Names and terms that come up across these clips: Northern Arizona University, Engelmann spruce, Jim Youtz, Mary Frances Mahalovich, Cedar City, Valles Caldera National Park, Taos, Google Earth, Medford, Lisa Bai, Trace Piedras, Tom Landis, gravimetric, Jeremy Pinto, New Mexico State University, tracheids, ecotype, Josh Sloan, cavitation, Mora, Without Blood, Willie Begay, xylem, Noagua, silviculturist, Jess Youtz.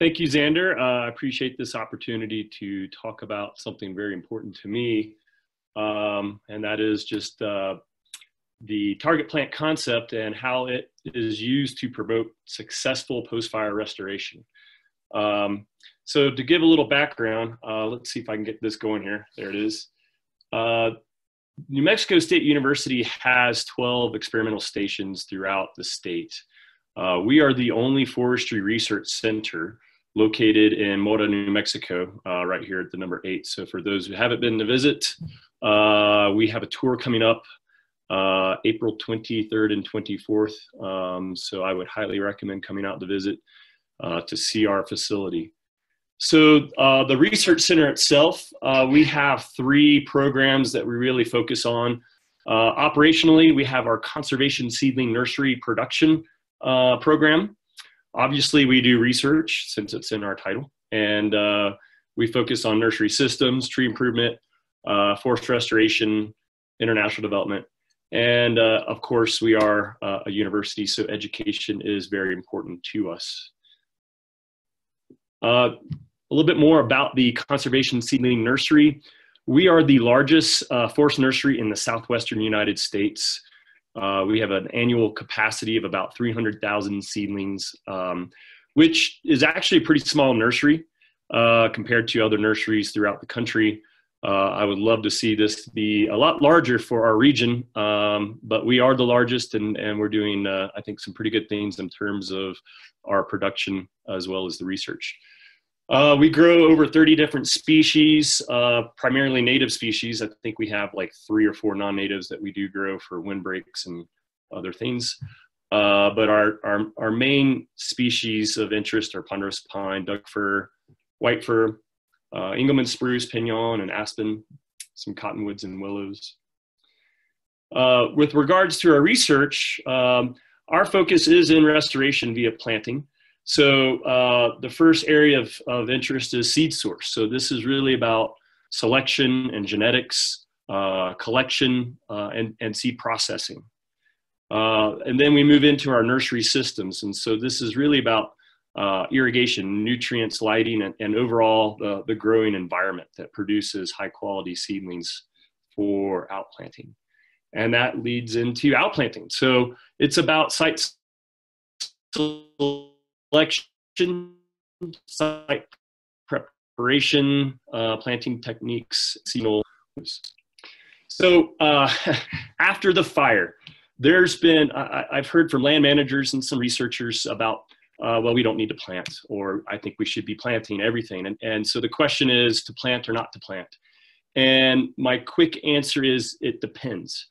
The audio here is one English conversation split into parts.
Thank you, Xander. I appreciate this opportunity to talk about something very important to me, and that is just the target plant concept and how it is used to promote successful post-fire restoration. So to give a little background, let's see if I can get this going here. There it is. New Mexico State University has 12 experimental stations throughout the state. We are the only forestry research center located in Mora, New Mexico, right here at the number 8. So for those who haven't been to visit, we have a tour coming up April 23rd and 24th. So I would highly recommend coming out to visit to see our facility. So the research center itself, we have 3 programs that we really focus on. Operationally, we have our conservation seedling nursery production program. Obviously, we do research since it's in our title, and we focus on nursery systems, tree improvement, forest restoration, international development, and of course, we are a university, so education is very important to us. A little bit more about the Conservation Seedling Nursery. We are the largest forest nursery in the southwestern United States. We have an annual capacity of about 300,000 seedlings, which is actually a pretty small nursery compared to other nurseries throughout the country. I would love to see this be a lot larger for our region, but we are the largest, and we're doing, I think, some pretty good things in terms of our production as well as the research. We grow over 30 different species, primarily native species. I think we have like 3 or 4 non-natives that we do grow for windbreaks and other things. But our main species of interest are ponderosa pine, Doug fir, white fir, Engelmann spruce, pinon, and aspen, some cottonwoods and willows. With regards to our research, our focus is in restoration via planting. So the first area of interest is seed source. So this is really about selection and genetics, collection, and seed processing. And then we move into our nursery systems. And so this is really about irrigation, nutrients, lighting, and overall the growing environment that produces high quality seedlings for outplanting. And that leads into outplanting. So it's about site selection, site preparation, planting techniques, seasonal. So after the fire, there's been, I've heard from land managers and some researchers about well, we don't need to plant, or I think we should be planting everything. And so the question is to plant or not to plant. And my quick answer is it depends.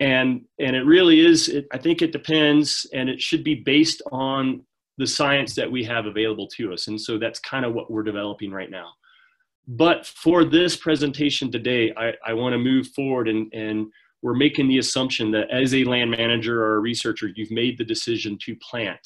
And it really is, I think it depends, and it should be based on the science that we have available to us. And so that's kind of what we're developing right now. But for this presentation today, I want to move forward, and we're making the assumption that as a land manager or a researcher, you've made the decision to plant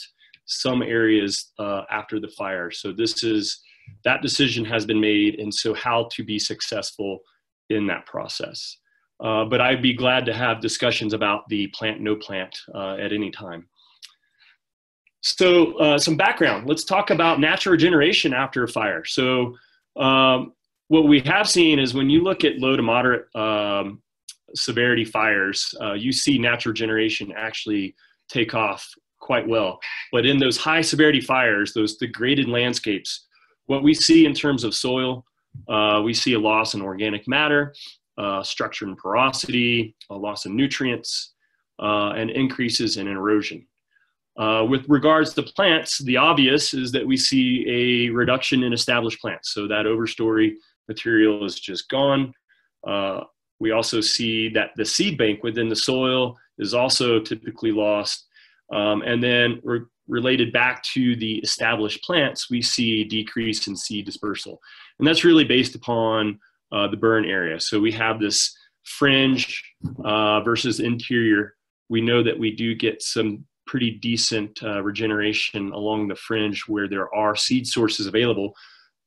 some areas after the fire. So this is, that decision has been made, and so how to be successful in that process. But I'd be glad to have discussions about the plant, no plant at any time. So some background, let's talk about natural regeneration after a fire. So what we have seen is when you look at low to moderate severity fires, you see natural regeneration actually take off quite well. But in those high severity fires, those degraded landscapes, what we see in terms of soil, we see a loss in organic matter, structure and porosity, a loss in nutrients, and increases in erosion. With regards to plants, the obvious is that we see a reduction in established plants. So that overstory material is just gone. We also see that the seed bank within the soil is also typically lost. And then related back to the established plants, we see decrease in seed dispersal. And that's really based upon the burn area. So we have this fringe versus interior. We know that we do get some pretty decent regeneration along the fringe where there are seed sources available,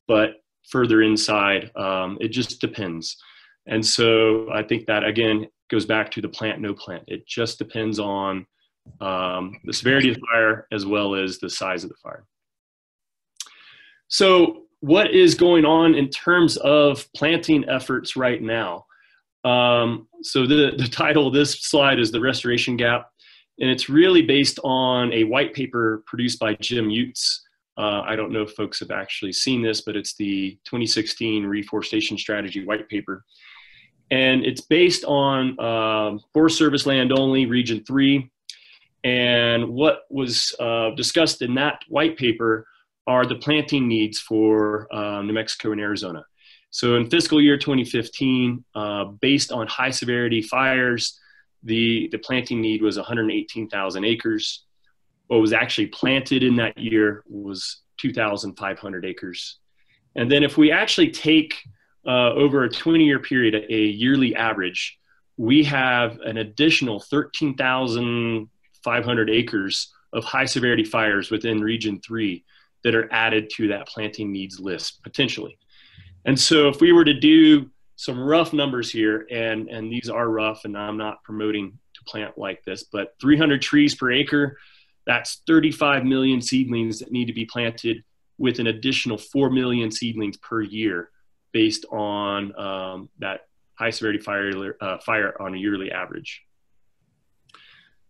but further inside, it just depends. And so I think that, again, goes back to the plant, no plant. It just depends on the severity of the fire as well as the size of the fire. So what is going on in terms of planting efforts right now? So the title of this slide is The Restoration Gap, and it's really based on a white paper produced by Jim Youtz. I don't know if folks have actually seen this, but it's the 2016 Reforestation Strategy white paper. And it's based on Forest Service land only, Region 3. And what was discussed in that white paper are the planting needs for New Mexico and Arizona. So in fiscal year 2015, based on high severity fires, the planting need was 118,000 acres. What was actually planted in that year was 2,500 acres. And then if we actually take over a 20-year period, a yearly average, we have an additional 13,500 acres of high severity fires within Region 3 that are added to that planting needs list potentially. And so if we were to do some rough numbers here, and these are rough, and I'm not promoting to plant like this, but 300 trees per acre, that's 35 million seedlings that need to be planted with an additional 4 million seedlings per year based on that high severity fire on a yearly average.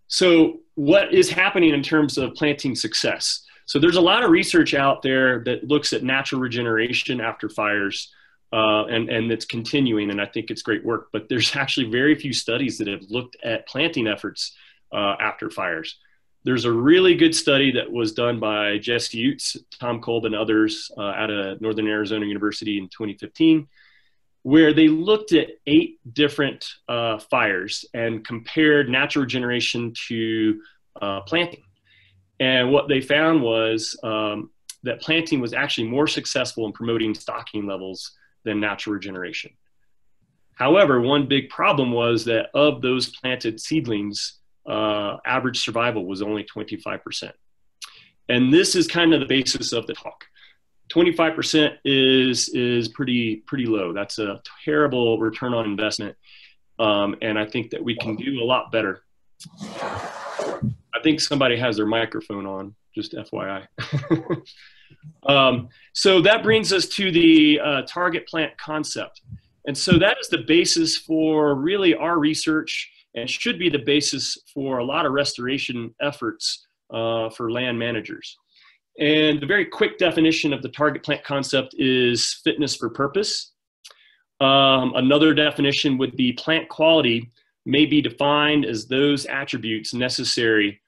So what is happening in terms of planting success? So there's a lot of research out there that looks at natural regeneration after fires, and it's continuing, and I think it's great work, but there's actually very few studies that have looked at planting efforts after fires. There's a really good study that was done by Jess Youtz, Tom Kolb, and others out of Northern Arizona University in 2015, where they looked at 8 different fires and compared natural regeneration to planting. And what they found was that planting was actually more successful in promoting stocking levels than natural regeneration. However, one big problem was that of those planted seedlings, average survival was only 25%. And this is kind of the basis of the talk. 25% is pretty low. That's a terrible return on investment. And I think that we can do a lot better. I think somebody has their microphone on, just FYI. So that brings us to the target plant concept. And so that is the basis for really our research and should be the basis for a lot of restoration efforts for land managers. And the very quick definition of the target plant concept is fitness for purpose. Another definition would be plant quality may be defined as those attributes necessary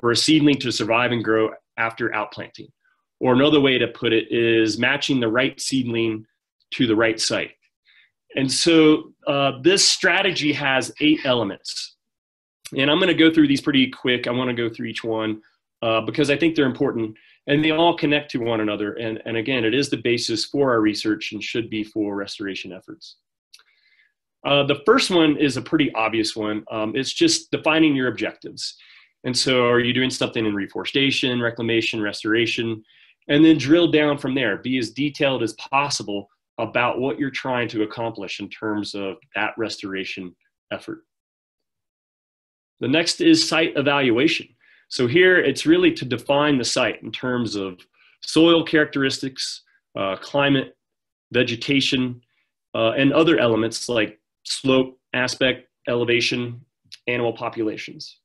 for a seedling to survive and grow after outplanting. Or another way to put it is matching the right seedling to the right site. And so this strategy has 8 elements. And I'm going to go through these pretty quick. I want to go through each one because I think they're important and they all connect to one another. And again, it is the basis for our research and should be for restoration efforts. The first one is a pretty obvious one. It's just defining your objectives. And so are you doing something in reforestation, reclamation, restoration, and then drill down from there. Be as detailed as possible about what you're trying to accomplish in terms of that restoration effort. The next is site evaluation. So here it's really to define the site in terms of soil characteristics, climate, vegetation, and other elements like slope, aspect, elevation, animal populations.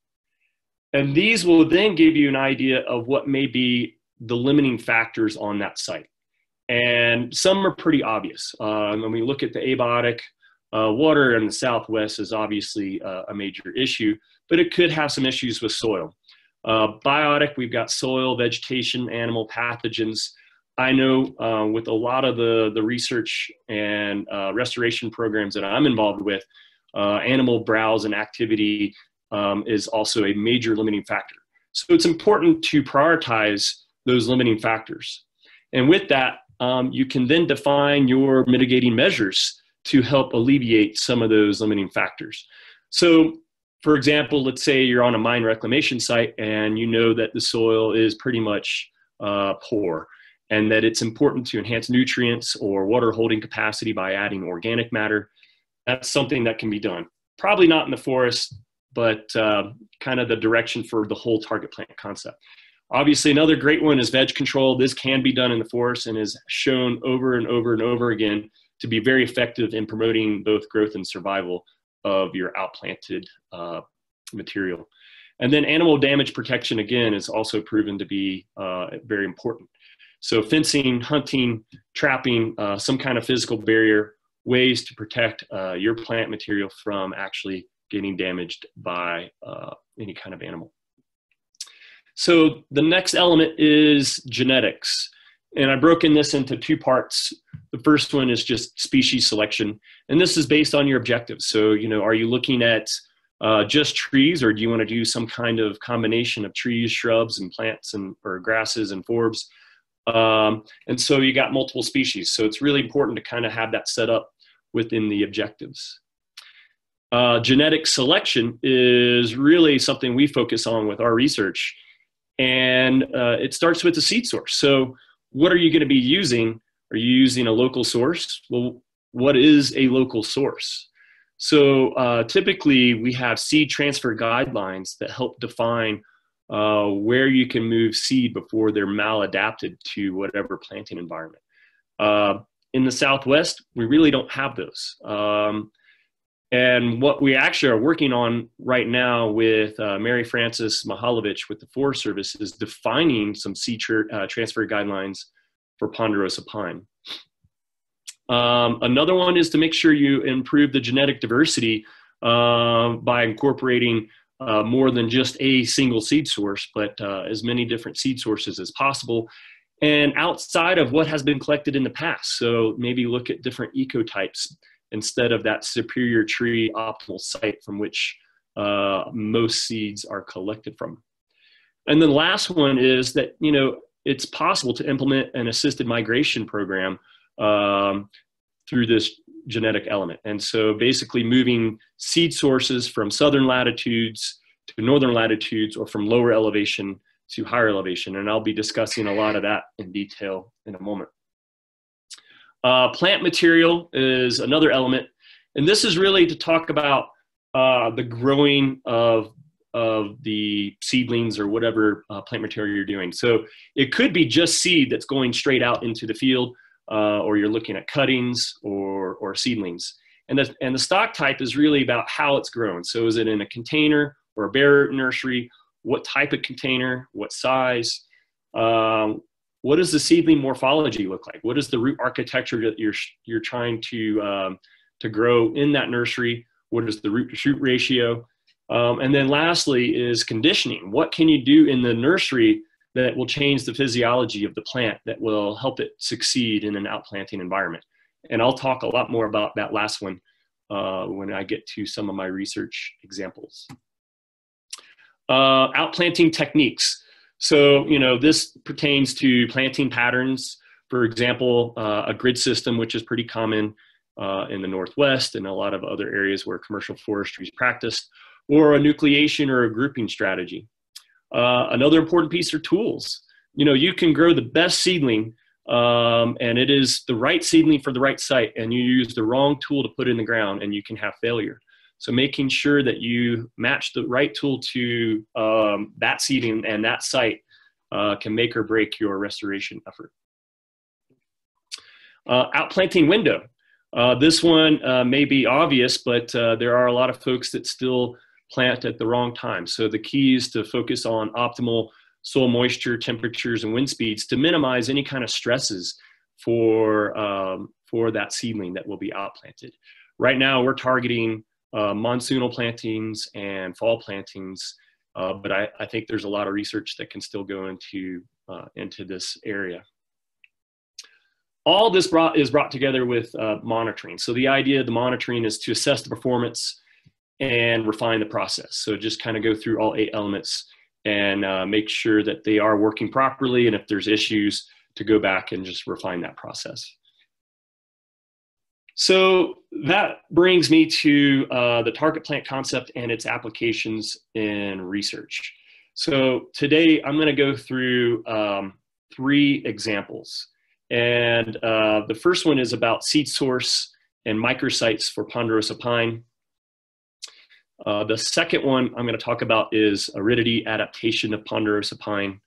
And these will then give you an idea of what may be the limiting factors on that site. And some are pretty obvious. When we look at the abiotic, water in the Southwest is obviously a major issue, but it could have some issues with soil. Biotic, we've got soil, vegetation, animal pathogens. I know with a lot of the research and restoration programs that I'm involved with, animal browse and activity is also a major limiting factor. So it's important to prioritize those limiting factors. And with that, you can then define your mitigating measures to help alleviate some of those limiting factors. So, for example, let's say you're on a mine reclamation site and you know that the soil is pretty much poor and that it's important to enhance nutrients or water holding capacity by adding organic matter. That's something that can be done. Probably not in the forest, but kind of the direction for the whole target plant concept. Obviously, another great one is veg control. This can be done in the forest and is shown over and over and over again to be very effective in promoting both growth and survival of your outplanted material. And then animal damage protection, again, is also proven to be very important. So fencing, hunting, trapping, some kind of physical barrier, ways to protect your plant material from actually getting damaged by any kind of animal. So the next element is genetics. And I've broken this into two parts. The first one is just species selection. And this is based on your objectives. So, you know, are you looking at just trees, or do you want to do some kind of combination of trees, shrubs, and plants, and or grasses and forbs? And so you got multiple species. So it's really important to kind of have that set up within the objectives. Genetic selection is really something we focus on with our research. And it starts with the seed source. So what are you going to be using? Are you using a local source? Well, what is a local source? So typically we have seed transfer guidelines that help define where you can move seed before they're maladapted to whatever planting environment. In the Southwest, we really don't have those. And what we actually are working on right now with Mary Frances Mahalovich with the Forest Service is defining some seed transfer guidelines for ponderosa pine. Another one is to make sure you improve the genetic diversity by incorporating more than just a single seed source, but as many different seed sources as possible. And outside of what has been collected in the past, so maybe look at different ecotypes instead of that superior tree optimal site from which most seeds are collected from. And then the last one is that, you know, it's possible to implement an assisted migration program through this genetic element. And so basically moving seed sources from southern latitudes to northern latitudes, or from lower elevation to higher elevation. And I'll be discussing a lot of that in detail in a moment. Plant material is another element. And this is really to talk about the growing of the seedlings or whatever plant material you're doing. So it could be just seed that's going straight out into the field, or you're looking at cuttings or seedlings. And the stock type is really about how it's grown. So is it in a container or a bare root nursery? What type of container? What size? What does the seedling morphology look like? What is the root architecture that you're trying to grow in that nursery? What is the root to shoot ratio? And then lastly is conditioning. What can you do in the nursery that will change the physiology of the plant that will help it succeed in an outplanting environment? And I'll talk a lot more about that last one when I get to some of my research examples. Outplanting techniques. So, you know, this pertains to planting patterns. For example, a grid system, which is pretty common in the Northwest and a lot of other areas where commercial forestry is practiced, or a nucleation or a grouping strategy. Another important piece are tools. You know, you can grow the best seedling, and it is the right seedling for the right site, and you use the wrong tool to put in the ground, and you can have failure. So making sure that you match the right tool to that seedling and that site can make or break your restoration effort. Outplanting window. This one may be obvious, but there are a lot of folks that still plant at the wrong time. So the key is to focus on optimal soil moisture, temperatures, and wind speeds to minimize any kind of stresses for that seedling that will be outplanted. Right now, we're targeting monsoonal plantings and fall plantings, but I think there's a lot of research that can still go into this area. All this is brought together with monitoring. So the idea of the monitoring is to assess the performance and refine the process. So just kind of go through all 8 elements and make sure that they are working properly, and if there's issues, to go back and just refine that process. So that brings me to the target plant concept and its applications in research. So today I'm going to go through 3 examples. And the first one is about seed source and microsites for ponderosa pine. The second one I'm going to talk about is aridity adaptation of ponderosa pine.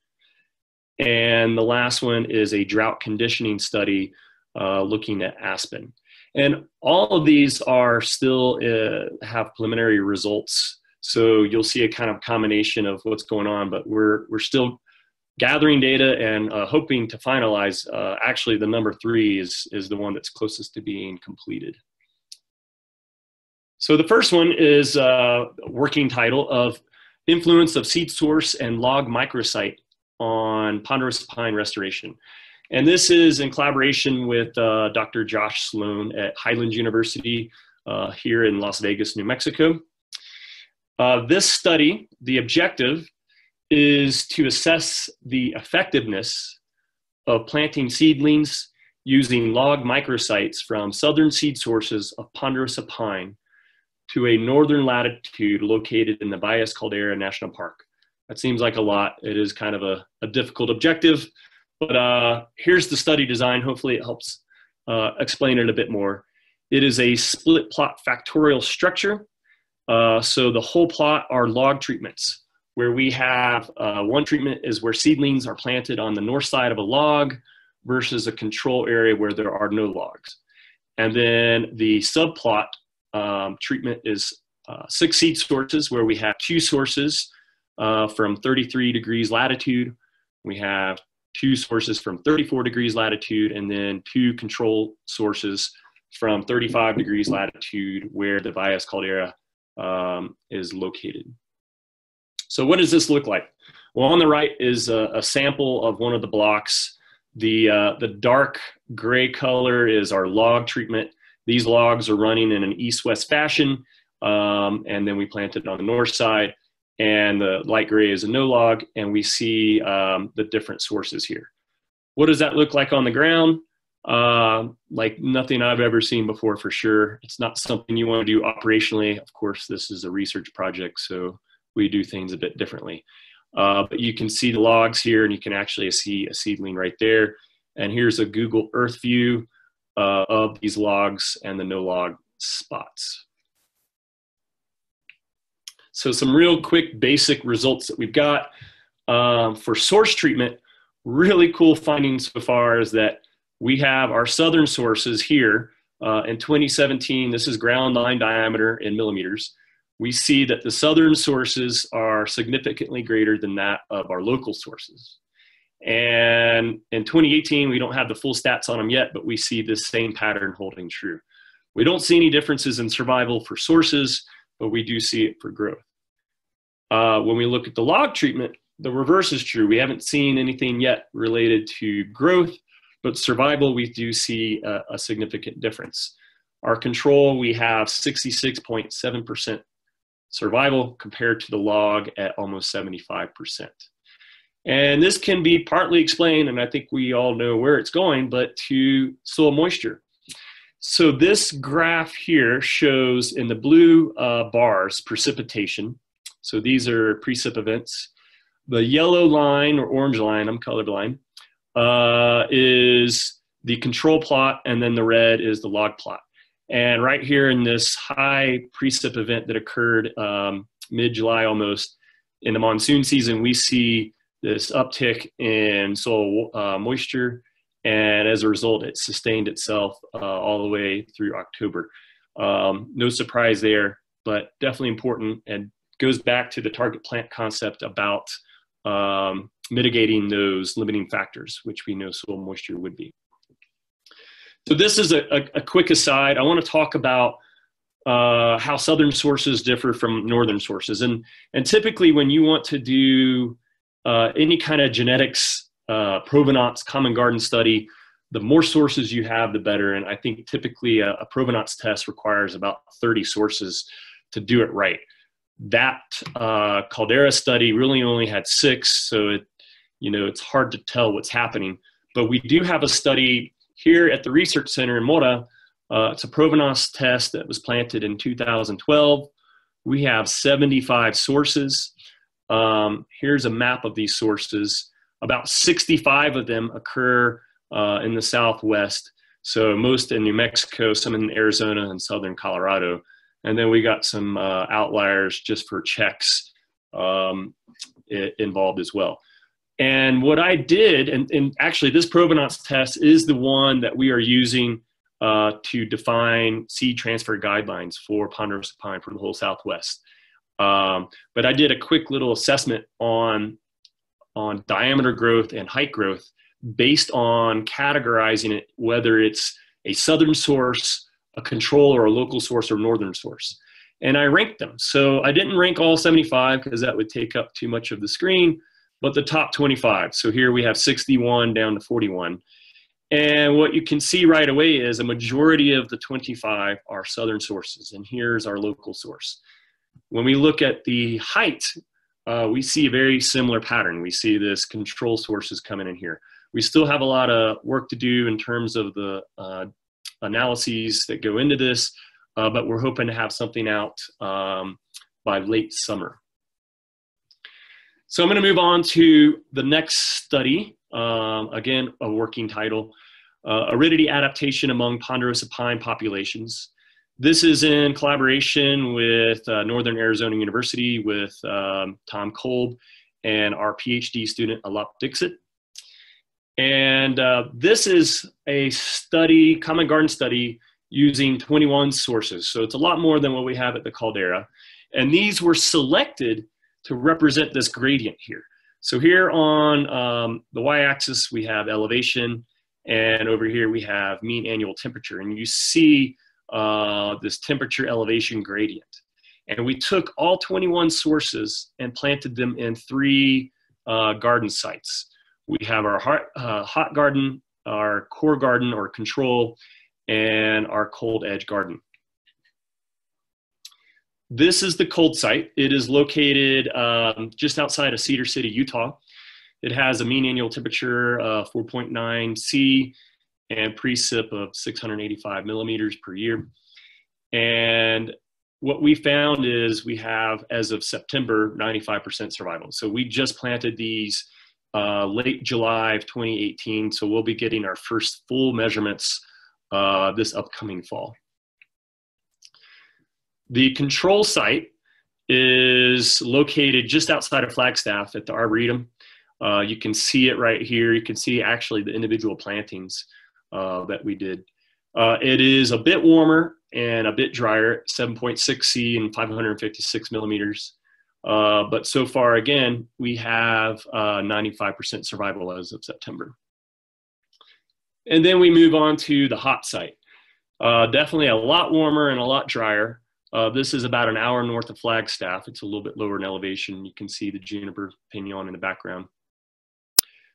And the last one is a drought conditioning study looking at aspen. And all of these are still have preliminary results. So you'll see a kind of combination of what's going on, but we're still gathering data and hoping to finalize. Actually, the number 3 is the one that's closest to being completed. So the first one is working title of Influence of Seed Source and Log Microsite on Ponderosa Pine Restoration. And this is in collaboration with Dr. Josh Sloan at Highlands University here in Las Vegas, New Mexico. This study, the objective is to assess the effectiveness of planting seedlings using log microsites from southern seed sources of ponderosa pine to a northern latitude located in the Valles Caldera National Park. That seems like a lot. It is kind of a difficult objective, but here's the study design. Hopefully it helps explain it a bit more. It is a split plot factorial structure. So the whole plot are log treatments, where we have one treatment is where seedlings are planted on the north side of a log versus a control area where there are no logs. And then the subplot treatment is 6 seed sources, where we have 2 sources from 33 degrees latitude. We have 2 sources from 34 degrees latitude, and then 2 control sources from 35 degrees latitude where the Valles Caldera is located. So what does this look like? Well, on the right is a sample of one of the blocks. The dark gray color is our log treatment. These logs are running in an east-west fashion, and then we planted on the north side, and the light gray is a no log, and we see the different sources here. What does that look like on the ground? Like nothing I've ever seen before, for sure. It's not something you want to do operationally. Of course, this is a research project, so we do things a bit differently. But you can see the logs here, and you can actually see a seedling right there. And here's a Google Earth view of these logs and the no log spots. So some real quick basic results that we've got for source treatment. Really cool findings so far is that we have our southern sources here in 2017. This is ground line diameter in millimeters. We see that the southern sources are significantly greater than that of our local sources. And in 2018, we don't have the full stats on them yet, but we see this same pattern holding true. We don't see any differences in survival for sources, but we do see it for growth. When we look at the log treatment, the reverse is true. We haven't seen anything yet related to growth, but survival, we do see a significant difference. Our control, we have 66.7% survival compared to the log at almost 75%. And this can be partly explained, and I think we all know where it's going, but to soil moisture. So this graph here shows in the blue bars precipitation. So these are precip events. The yellow line or orange line, I'm colorblind, is the control plot, and then the red is the log plot. And right here in this high precip event that occurred mid-July almost in the monsoon season, we see this uptick in soil moisture, and as a result, it sustained itself all the way through October. No surprise there, but definitely important, and goes back to the target plant concept about mitigating those limiting factors, which we know soil moisture would be. So this is a quick aside. I want to talk about how southern sources differ from northern sources. And typically when you want to do any kind of genetics, provenance, common garden study, the more sources you have, the better. And I think typically a provenance test requires about 30 sources to do it right. That Caldera study really only had 6, so it, you know, it's hard to tell what's happening. But we do have a study here at the Research Center in Mora. It's a provenance test that was planted in 2012. We have 75 sources. Here's a map of these sources. About 65 of them occur in the Southwest, so most in New Mexico, some in Arizona and southern Colorado. And then we got some outliers just for checks involved as well. And what I did, and actually this provenance test is the one that we are using to define seed transfer guidelines for ponderosa pine for the whole Southwest. But I did a quick little assessment on diameter growth and height growth based on categorizing it, whether it's a southern source, a control or a local source, or northern source. And I ranked them. So I didn't rank all 75 because that would take up too much of the screen, but the top 25. So here we have 61 down to 41. And what you can see right away is a majority of the 25 are southern sources. And here's our local source. When we look at the height, we see a very similar pattern. We see this control sources coming in here. We still have a lot of work to do in terms of the analyses that go into this, but we're hoping to have something out by late summer. So I'm going to move on to the next study. Again, a working title, Aridity Adaptation Among Ponderosa Pine Populations. This is in collaboration with Northern Arizona University with Tom Kolb and our PhD student, Alap Dixit. And this is a study, common garden study, using 21 sources. So it's a lot more than what we have at the caldera. And these were selected to represent this gradient here. So here on the y-axis, we have elevation. And over here, we have mean annual temperature. And you see this temperature elevation gradient. And we took all 21 sources and planted them in three garden sites. We have our hot garden, our core garden or control, and our cold edge garden. This is the cold site. It is located just outside of Cedar City, Utah. It has a mean annual temperature of 4.9 C. and precip of 685 millimeters per year. And what we found is we have, as of September, 95% survival. So we just planted these late July of 2018. So we'll be getting our first full measurements this upcoming fall. The control site is located just outside of Flagstaff at the Arboretum. You can see it right here. You can see actually the individual plantings that we did. It is a bit warmer and a bit drier, 7.6 C and 556 millimeters. But so far, again, we have 95% survival as of September. And then we move on to the hot site. Definitely a lot warmer and a lot drier. This is about an hour north of Flagstaff. It's a little bit lower in elevation. You can see the juniper pinon in the background.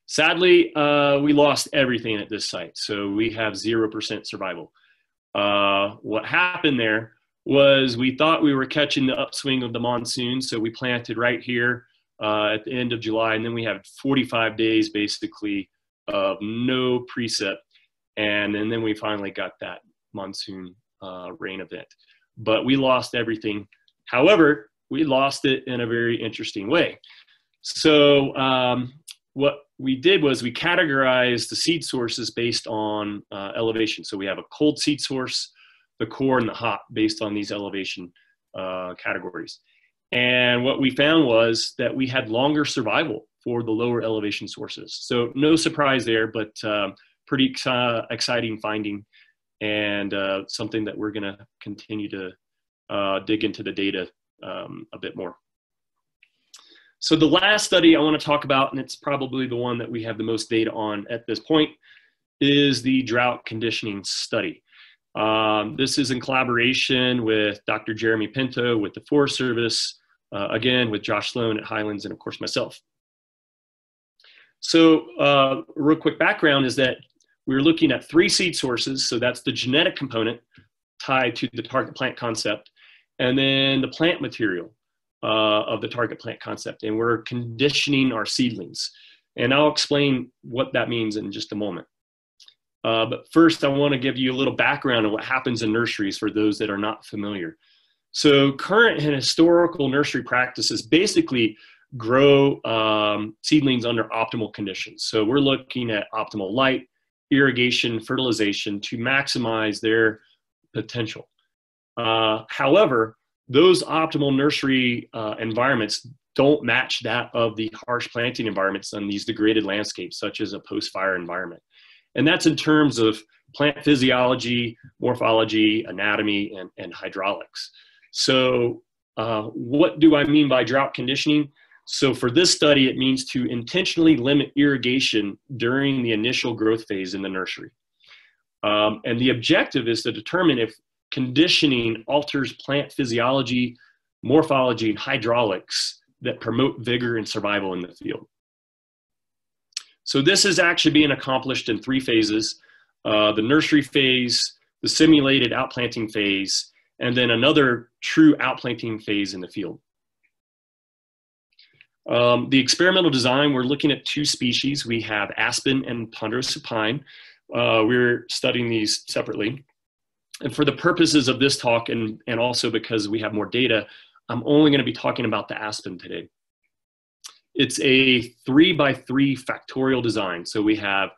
Sadly, we lost everything at this site, so we have 0% survival. What happened there was we thought we were catching the upswing of the monsoon, so we planted right here at the end of July, and then we had 45 days basically of no precip, and then we finally got that monsoon rain event. But we lost everything. However, we lost it in a very interesting way. So what we did was we categorized the seed sources based on elevation. So we have a cold seed source, the core, and the hot based on these elevation categories. And what we found was that we had longer survival for the lower elevation sources. So no surprise there, but pretty exciting finding, and something that we're gonna continue to dig into the data a bit more. So the last study I want to talk about, and it's probably the one that we have the most data on at this point, is the drought conditioning study. This is in collaboration with Dr. Jeremy Pinto with the Forest Service, again with Josh Sloan at Highlands, and of course myself. So real quick background is that we're looking at three seed sources. So that's the genetic component tied to the target plant concept, and then the plant material of the target plant concept, and we're conditioning our seedlings. And I'll explain what that means in just a moment. But first, I want to give you a little background on what happens in nurseries for those that are not familiar. So current and historical nursery practices basically grow seedlings under optimal conditions. So we're looking at optimal light, irrigation, fertilization to maximize their potential. However, those optimal nursery environments don't match that of the harsh planting environments on these degraded landscapes, such as a post-fire environment. And that's in terms of plant physiology, morphology, anatomy, and hydraulics. So what do I mean by drought conditioning? So for this study, it means to intentionally limit irrigation during the initial growth phase in the nursery. And the objective is to determine if conditioning alters plant physiology, morphology, and hydraulics that promote vigor and survival in the field. So this is actually being accomplished in three phases: the nursery phase, the simulated outplanting phase, and then another true outplanting phase in the field. The experimental design, we're looking at two species. We have aspen and ponderosa pine. We're studying these separately. And for the purposes of this talk, and also because we have more data, I'm only going to be talking about the aspen today. It's a 3x3 factorial design. So we have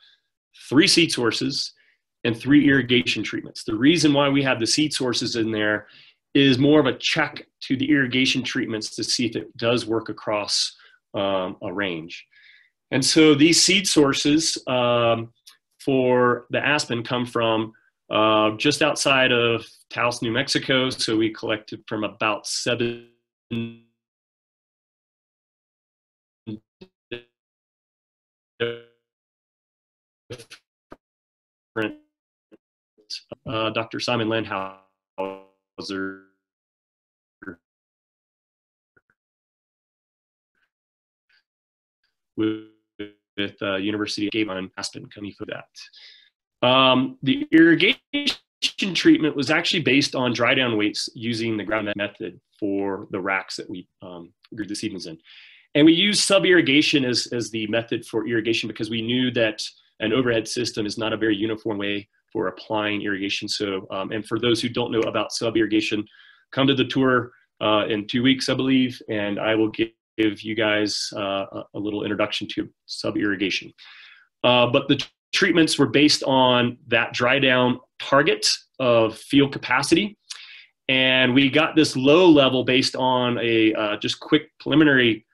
three seed sources and three irrigation treatments. The reason why we have the seed sources in there is more of a check to the irrigation treatments to see if it does work across a range. And so these seed sources for the aspen come from just outside of Taos, New Mexico. So we collected from about 7 different Dr. Simon Landhauser with University of Gave on Aspen coming for that. The irrigation treatment was actually based on dry down weights using the ground method for the racks that we grew the seedlings in. And we used sub-irrigation as the method for irrigation because we knew that an overhead system is not a very uniform way for applying irrigation. So, and for those who don't know about sub-irrigation, come to the tour in 2 weeks, I believe, and I will give you guys a little introduction to sub-irrigation. But the treatments were based on that dry down target of field capacity. And we got this low level based on a just quick preliminary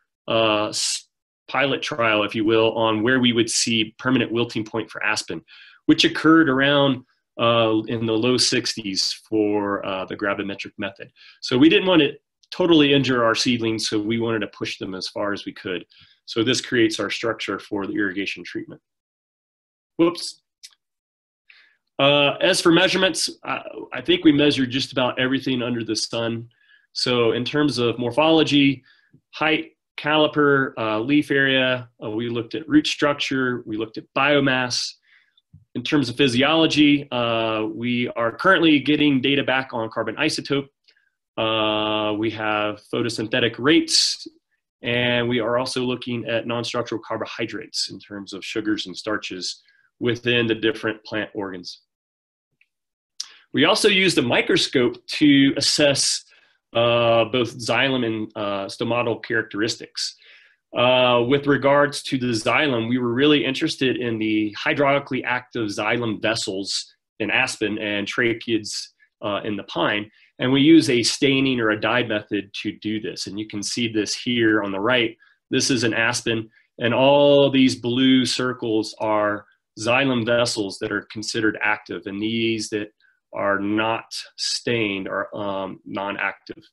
pilot trial, if you will, on where we would see permanent wilting point for aspen, which occurred around in the low 60s for the gravimetric method. So we didn't want to totally injure our seedlings, so we wanted to push them as far as we could. So this creates our structure for the irrigation treatment. Whoops. As for measurements, I think we measured just about everything under the sun. So in terms of morphology, height, caliper, leaf area, we looked at root structure, we looked at biomass. In terms of physiology, we are currently getting data back on carbon isotope. We have photosynthetic rates, and we are also looking at non-structural carbohydrates in terms of sugars and starches within the different plant organs. We also used a microscope to assess both xylem and stomatal characteristics. With regards to the xylem, we were really interested in the hydraulically active xylem vessels in aspen and tracheids in the pine. And we use a staining or a dye method to do this. And you can see this here on the right. This is an aspen, and all these blue circles are xylem vessels that are considered active, and these that are not stained are non-active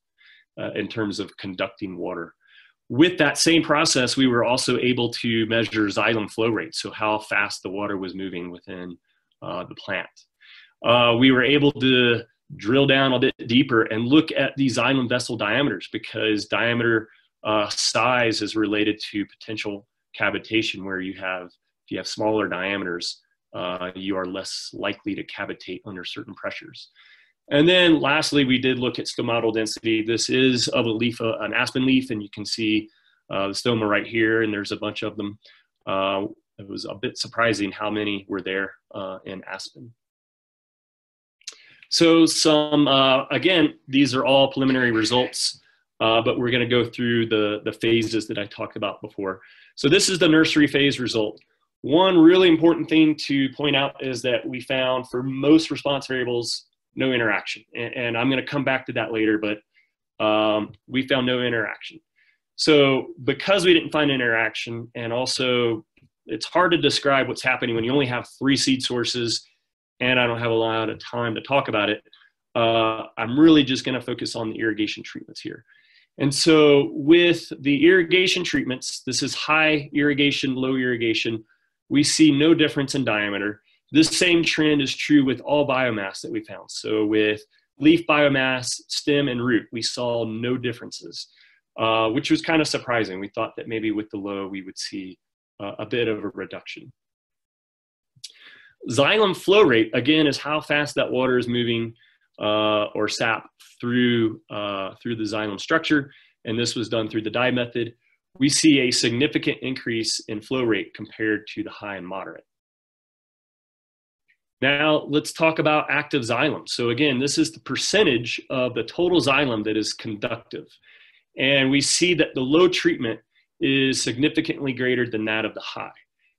in terms of conducting water. With that same process, we were also able to measure xylem flow rates, so how fast the water was moving within the plant. We were able to drill down a bit deeper and look at the xylem vessel diameters, because diameter size is related to potential cavitation, where you have, if you have smaller diameters, you are less likely to cavitate under certain pressures. And then lastly, we did look at stomatal density. This is of a leaf, an aspen leaf, and you can see the stoma right here, and there's a bunch of them. It was a bit surprising how many were there in aspen. So some, again, these are all preliminary results, but we're gonna go through the phases that I talked about before. So this is the nursery phase result. One really important thing to point out is that we found for most response variables, no interaction. And I'm gonna come back to that later, but we found no interaction. So because we didn't find interaction, and also it's hard to describe what's happening when you only have 3 seed sources and I don't have a lot of time to talk about it, I'm really just going to focus on the irrigation treatments here. And so with the irrigation treatments, this is high irrigation, low irrigation, we see no difference in diameter. This same trend is true with all biomass that we found. So with leaf biomass, stem, and root, we saw no differences, which was kind of surprising. We thought that maybe with the low, we would see a bit of a reduction. Xylem flow rate, again, is how fast that water is moving or sap through the xylem structure, and this was done through the dye method. We see a significant increase in flow rate compared to the high and moderate. Now let's talk about active xylem. So again, this is the percentage of the total xylem that is conductive. And we see that the low treatment is significantly greater than that of the high.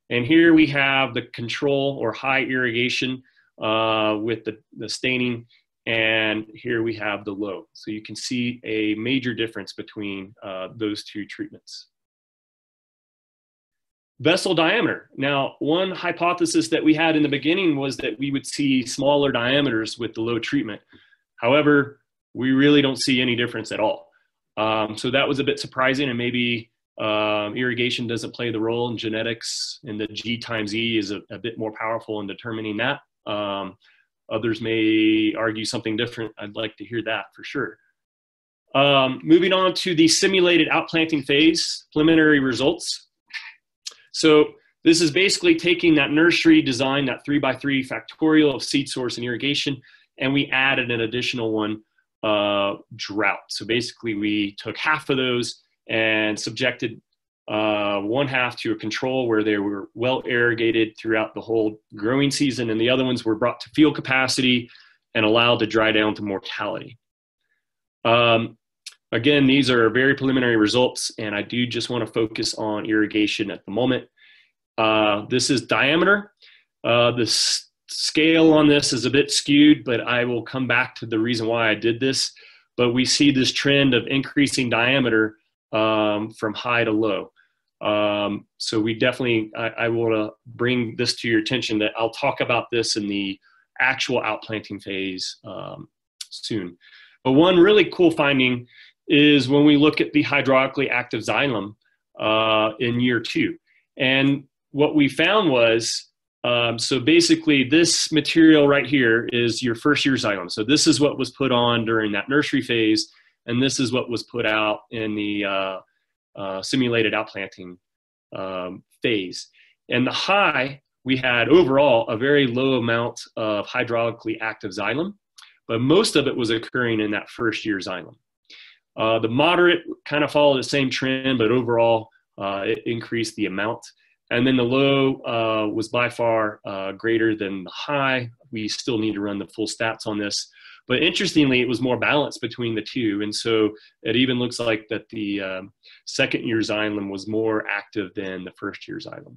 And here we have the control or high irrigation with the staining, and here we have the low. So you can see a major difference between those two treatments. Vessel diameter. Now, one hypothesis that we had in the beginning was that we would see smaller diameters with the low treatment. However, we really don't see any difference at all. So that was a bit surprising, and maybe irrigation doesn't play the role in genetics, and the G times E is a bit more powerful in determining that. Others may argue something different. I'd like to hear that for sure. Moving on to the simulated outplanting phase, preliminary results. So this is basically taking that nursery design, that 3x3 factorial of seed source and irrigation, and we added an additional one, drought. So basically we took half of those and subjected one half to a control where they were well irrigated throughout the whole growing season, and the other ones were brought to field capacity and allowed to dry down to mortality. Again, these are very preliminary results, and I do just want to focus on irrigation at the moment. This is diameter. The scale on this is a bit skewed, but I will come back to the reason why I did this. But we see this trend of increasing diameter from high to low. So we definitely, I want to bring this to your attention that I'll talk about this in the actual outplanting phase soon. But one really cool finding is when we look at the hydraulically active xylem in year 2. And what we found was, so basically this material right here is your first year xylem. So this is what was put on during that nursery phase, and this is what was put out in the simulated outplanting phase. And the high, we had overall a very low amount of hydraulically active xylem, but most of it was occurring in that first year xylem. The moderate kind of followed the same trend, but overall it increased the amount. And then the low was by far greater than the high. We still need to run the full stats on this. But interestingly, it was more balanced between the two. And so it even looks like that the second year xylem was more active than the first year xylem.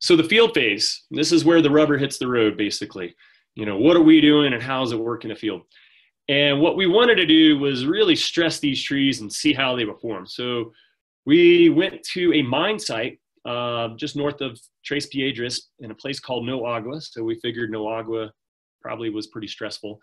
So the field phase, this is where the rubber hits the road, basically. You know, what are we doing and how does it work in the field? And what we wanted to do was really stress these trees and see how they perform. So we went to a mine site just north of Trace Piedras in a place called Noagua. So we figured Noagua probably was pretty stressful,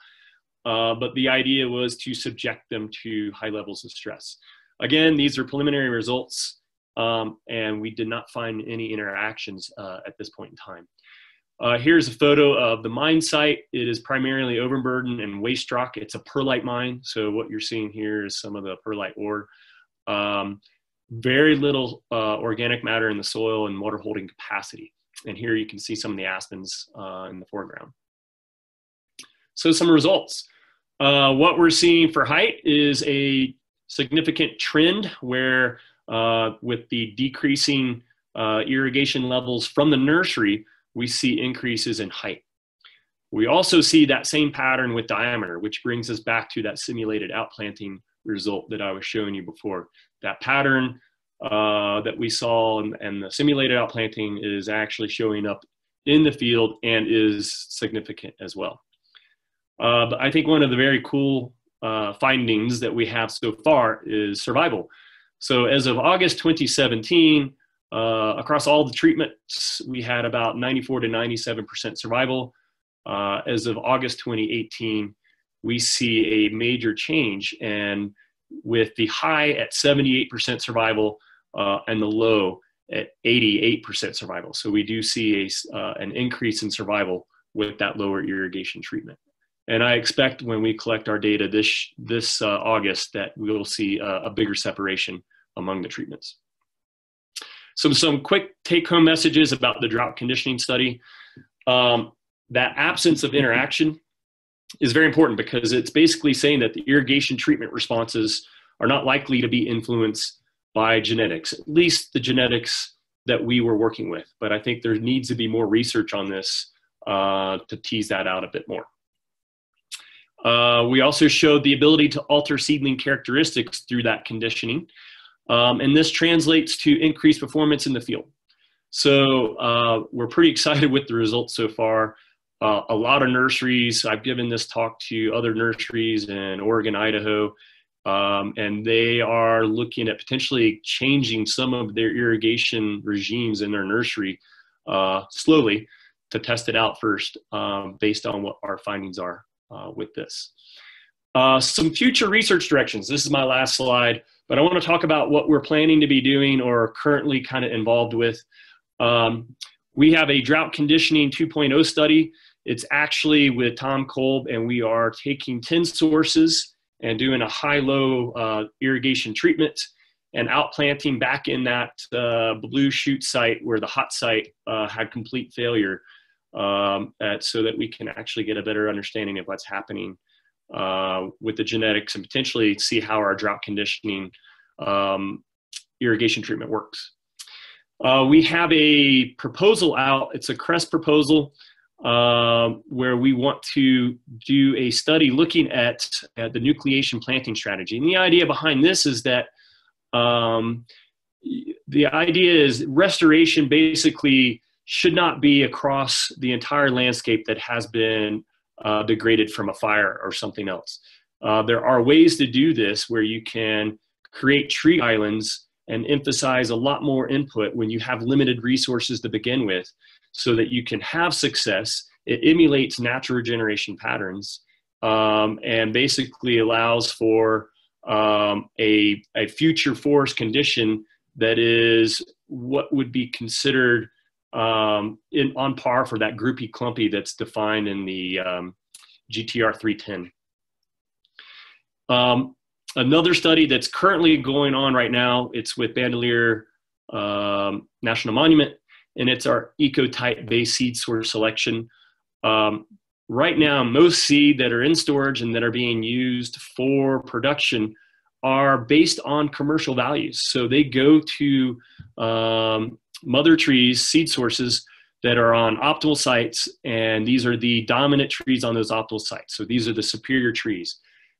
but the idea was to subject them to high levels of stress. Again, these are preliminary results, and we did not find any interactions at this point in time. Here's a photo of the mine site. It is primarily overburden and waste rock. It's a perlite mine, so what you're seeing here is some of the perlite ore. Very little organic matter in the soil and water holding capacity. And here you can see some of the aspens in the foreground. So some results. What we're seeing for height is a significant trend where with the decreasing irrigation levels from the nursery, we see increases in height. We also see that same pattern with diameter, which brings us back to that simulated outplanting result that I was showing you before. That pattern that we saw and the simulated outplanting is actually showing up in the field and is significant as well. But I think one of the very cool findings that we have so far is survival. So as of August 2017, across all the treatments, we had about 94 to 97% survival. As of August 2018, we see a major change, and with the high at 78% survival and the low at 88% survival. So we do see an increase in survival with that lower irrigation treatment. And I expect when we collect our data this August that we'll see a bigger separation among the treatments. Some quick take-home messages about the drought conditioning study. That absence of interaction is very important, because it's basically saying that the irrigation treatment responses are not likely to be influenced by genetics, at least the genetics that we were working with. But I think there needs to be more research on this to tease that out a bit more. We also showed the ability to alter seedling characteristics through that conditioning. And this translates to increased performance in the field. So we're pretty excited with the results so far. A lot of nurseries, I've given this talk to other nurseries in Oregon, Idaho, and they are looking at potentially changing some of their irrigation regimes in their nursery slowly to test it out first based on what our findings are with this. Some future research directions. This is my last slide, but I want to talk about what we're planning to be doing or are currently kind of involved with. We have a drought conditioning 2.0 study. It's actually with Tom Kolb, and we are taking 10 sources and doing a high-low irrigation treatment and outplanting back in that blue shoot site where the hot site had complete failure, so that we can actually get a better understanding of what's happening with the genetics and potentially see how our drought conditioning irrigation treatment works. We have a proposal out. It's a CREST proposal where we want to do a study looking at the nucleation planting strategy. And the idea behind this is that the idea is restoration basically should not be across the entire landscape that has been degraded from a fire or something else. There are ways to do this where you can create tree islands and emphasize a lot more input when you have limited resources to begin with, so that you can have success. It emulates natural regeneration patterns and basically allows for a future forest condition that is what would be considered on par for that groupy clumpy that's defined in the GTR 310. Another study that's currently going on right now, it's with Bandelier National Monument, and it's our ecotype based seed source selection. Right now, most seed that are in storage and that are being used for production are based on commercial values. So they go to mother trees, seed sources that are on optimal sites, and these are the dominant trees on those optimal sites. So these are the superior trees.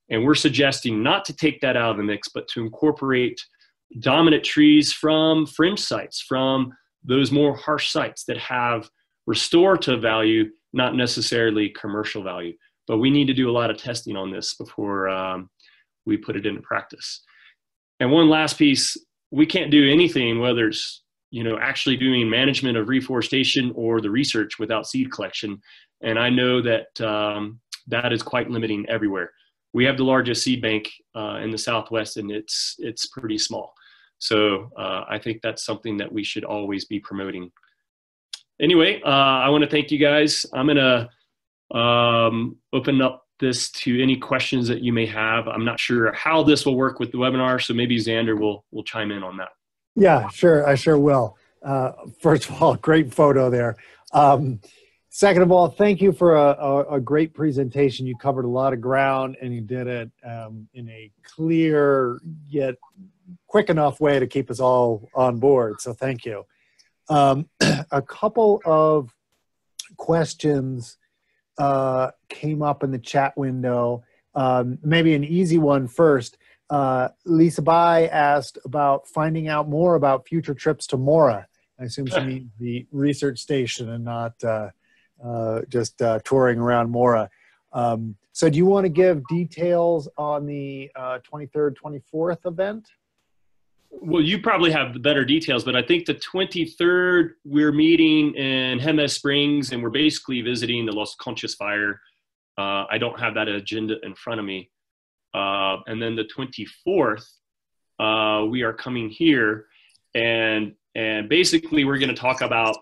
And we're suggesting not to take that out of the mix, but to incorporate dominant trees from fringe sites, from those more harsh sites that have restorative value, not necessarily commercial value. But we need to do a lot of testing on this before we put it into practice. And one last piece, we can't do anything, whether it's actually doing management of reforestation or the research, without seed collection. And I know that that is quite limiting everywhere. We have the largest seed bank in the Southwest, and it's pretty small. So I think that's something that we should always be promoting. Anyway, I want to thank you guys. I'm going to open up this to any questions that you may have. I'm not sure how this will work with the webinar, so maybe Xander will chime in on that. Yeah, sure. I sure will. First of all, great photo there. Second of all, thank you for a great presentation. You covered a lot of ground, and you did it in a clear yet quick enough way to keep us all on board. So thank you. A couple of questions came up in the chat window. Maybe an easy one first. Lisa Bai asked about finding out more about future trips to Mora. I assume she means the research station and not just touring around Mora. So do you want to give details on the 23rd, 24th event? Well, you probably have better details, but I think the 23rd we're meeting in Jemez Springs, and we're basically visiting the Los Conchas Fire. I don't have that agenda in front of me. And then the 24th, we are coming here, and basically we're going to talk about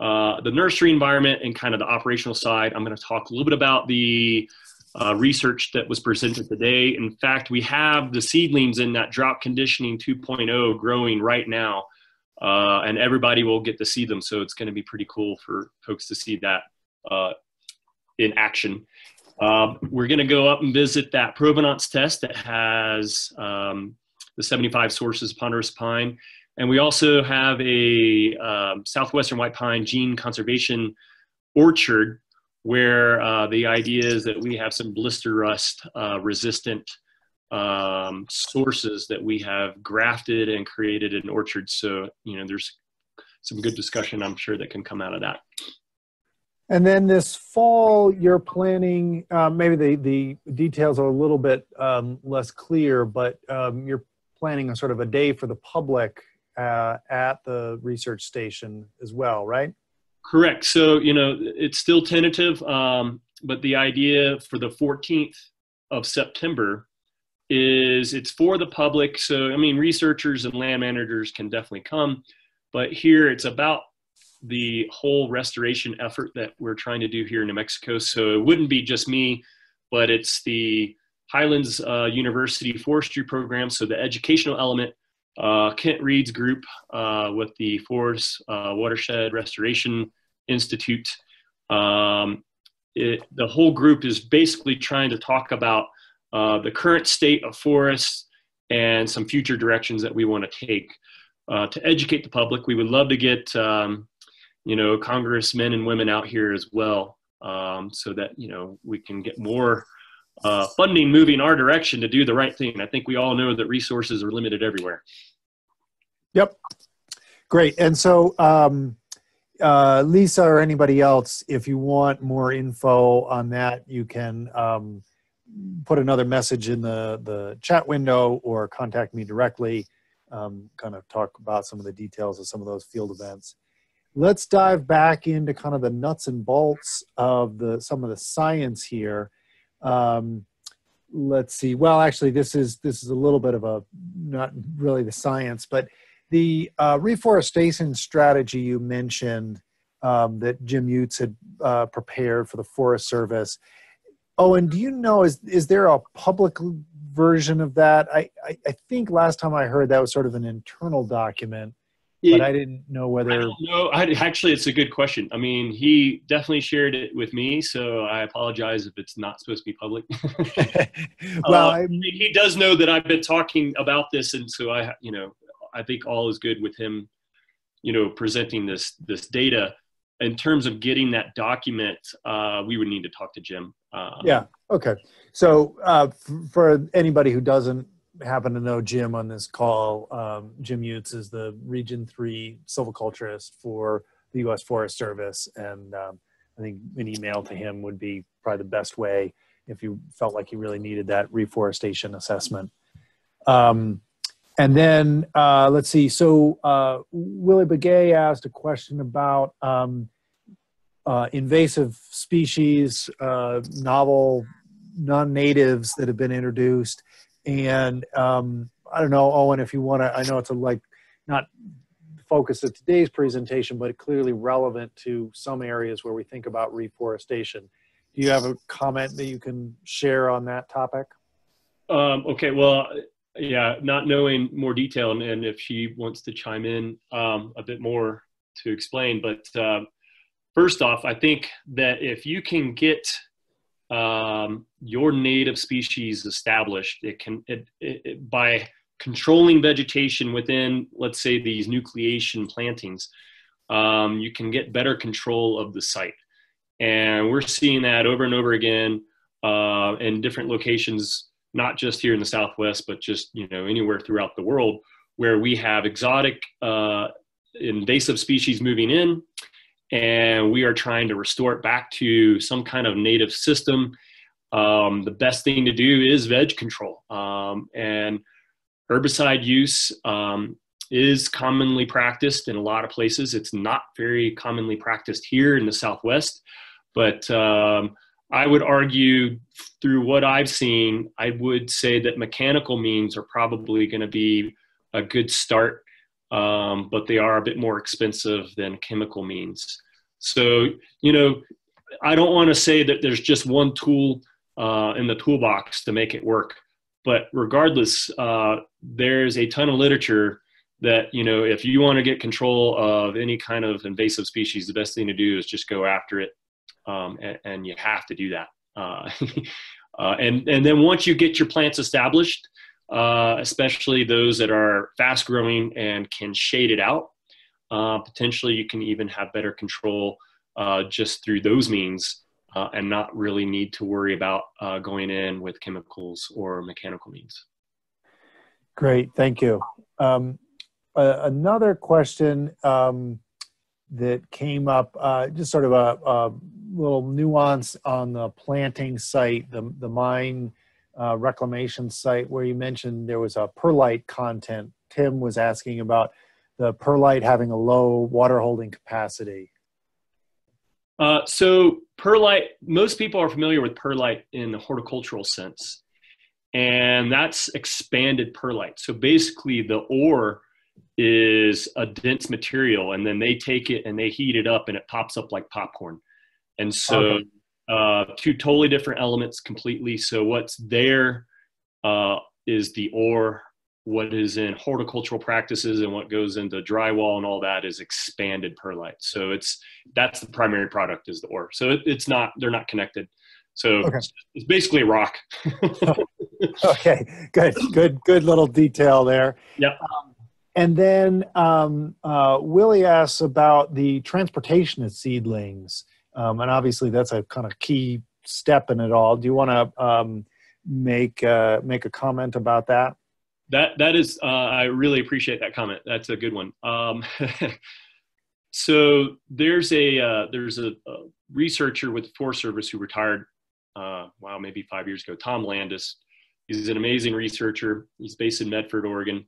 the nursery environment and kind of the operational side. I'm going to talk a little bit about the research that was presented today. In fact, we have the seedlings in that drought conditioning 2.0 growing right now, and everybody will get to see them. So it's going to be pretty cool for folks to see that in action. We're going to go up and visit that provenance test that has the 75 sources of ponderosa pine. And we also have a southwestern white pine gene conservation orchard where the idea is that we have some blister rust resistant sources that we have grafted and created an orchard. So, you know, there's some good discussion, I'm sure, that can come out of that. And then this fall, you're planning, maybe the details are a little bit less clear, but you're planning a sort of a day for the public at the research station as well, right? Correct. So, you know, it's still tentative, but the idea for the 14th of September is it's for the public. So, I mean, researchers and land managers can definitely come, but here it's about the whole restoration effort that we're trying to do here in New Mexico. So it wouldn't be just me, but it's the Highlands University Forestry Program, so the educational element, Kent Reed's group with the Forest Watershed Restoration Institute. The whole group is basically trying to talk about the current state of forests and some future directions that we want to take to educate the public. We would love to get, you know, congressmen and women out here as well, so that, you know, we can get more funding moving our direction to do the right thing. I think we all know that resources are limited everywhere. Yep. Great. And so, Lisa or anybody else, if you want more info on that, you can put another message in the chat window or contact me directly, kind of talk about some of the details of some of those field events. Let's dive back into kind of the nuts and bolts of some of the science here. Let's see. Well, actually, this is a little bit of a, not really the science, but the reforestation strategy you mentioned that Jim Youtz had prepared for the Forest Service. Oh, and do you know, is there a public version of that? I think last time I heard that was sort of an internal document, but I didn't know whether. No, actually, it's a good question. I mean, he definitely shared it with me, so I apologize if it's not supposed to be public. Well, I mean, he does know that I've been talking about this, and so you know, I think all is good with him, you know, presenting this data. In terms of getting that document, we would need to talk to Jim. Yeah. Okay. So for anybody who doesn't happen to know Jim on this call, Jim Youtz is the Region 3 silviculturist for the U.S. Forest Service, and I think an email to him would be probably the best way if you felt like you really needed that reforestation assessment. And then let's see. So Willie Begay asked a question about invasive species, novel non-natives that have been introduced. And I don't know, Owen, if you want to, I know it's not the focus of today's presentation, but clearly relevant to some areas where we think about reforestation. Do you have a comment that you can share on that topic? Okay, well, yeah, not knowing more detail, and if she wants to chime in a bit more to explain, but first off, I think that if you can get your native species established, it by controlling vegetation within, let's say, these nucleation plantings, you can get better control of the site. And we're seeing that over and over again in different locations, not just here in the Southwest, but just, you know, anywhere throughout the world, where we have exotic invasive species moving in, and we are trying to restore it back to some kind of native system. the best thing to do is veg control. And herbicide use is commonly practiced in a lot of places. It's not very commonly practiced here in the Southwest, but I would argue through what I've seen, I would say that mechanical means are probably going to be a good start, but they are a bit more expensive than chemical means. So, you know, I don't want to say that there's just one tool in the toolbox to make it work, but regardless, there's a ton of literature that, you know, if you want to get control of any kind of invasive species, the best thing to do is just go after it. And you have to do that. And then once you get your plants established, especially those that are fast growing and can shade it out, potentially you can even have better control just through those means and not really need to worry about going in with chemicals or mechanical means. Great, thank you. Another question that came up, just sort of a little nuance on the planting site, the mine reclamation site where you mentioned there was a perlite content. Tim was asking about the perlite having a low water holding capacity. So perlite, most people are familiar with perlite in the horticultural sense, and that's expanded perlite. So basically the ore is a dense material, and then they take it and they heat it up and it pops up like popcorn. And so okay. Two totally different elements completely. So what's there is the ore. What is in horticultural practices and what goes into drywall and all that is expanded perlite. So that's the primary product is the ore. So they're not connected. So okay. It's basically a rock. Okay, good little detail there. Yeah. And then Willie asks about the transportation of seedlings. And obviously that's a kind of key step in it all. Do you want to make a comment about that? That is, I really appreciate that comment. That's a good one. So there's a researcher with the Forest Service who retired, wow, maybe 5 years ago, Tom Landis. He's an amazing researcher. He's based in Medford, Oregon.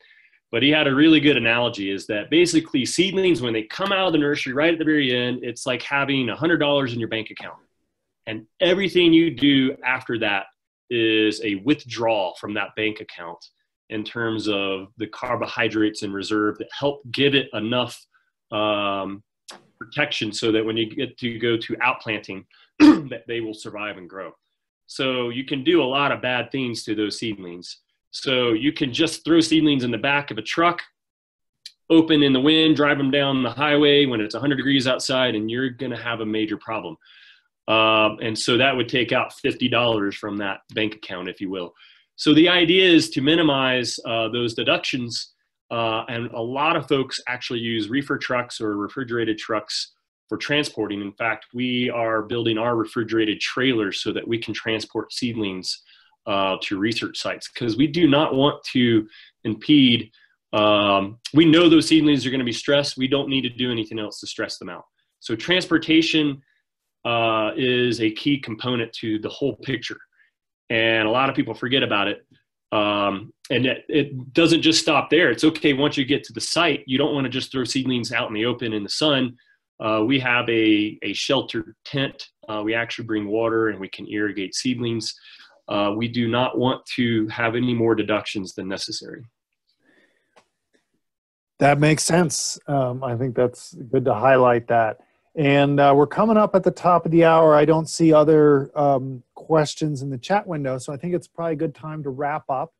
But he had a really good analogy is that basically seedlings, when they come out of the nursery right at the very end, it's like having $100 in your bank account. And everything you do after that is a withdrawal from that bank account in terms of the carbohydrates in reserve that help give it enough protection so that when you get to go to outplanting, that they will survive and grow. So you can do a lot of bad things to those seedlings. So you can just throw seedlings in the back of a truck, open in the wind, drive them down the highway when it's 100 degrees outside, and you're going to have a major problem. And so that would take out $50 from that bank account, if you will. So the idea is to minimize those deductions. And a lot of folks actually use reefer trucks or refrigerated trucks for transporting. In fact, we are building our refrigerated trailers so that we can transport seedlings to research sites, because we do not want to impede. We know those seedlings are going to be stressed. We don't need to do anything else to stress them out. So transportation is a key component to the whole picture. And a lot of people forget about it. And it doesn't just stop there. It's okay once you get to the site, you don't want to just throw seedlings out in the open in the sun. We have a sheltered tent. We actually bring water and we can irrigate seedlings. We do not want to have any more deductions than necessary. That makes sense. I think that's good to highlight that. And we're coming up at the top of the hour. I don't see other questions in the chat window, so I think it's probably a good time to wrap up.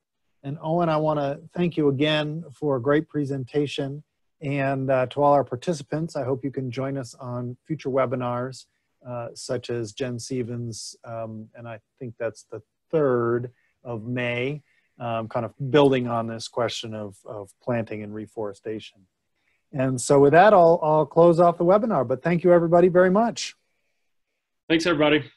And Owen, I want to thank you again for a great presentation. And to all our participants, I hope you can join us on future webinars, such as Jen Stevens, and I think that's the 3rd of May, kind of building on this question of planting and reforestation. And so with that, I'll close off the webinar, but thank you everybody very much. Thanks everybody.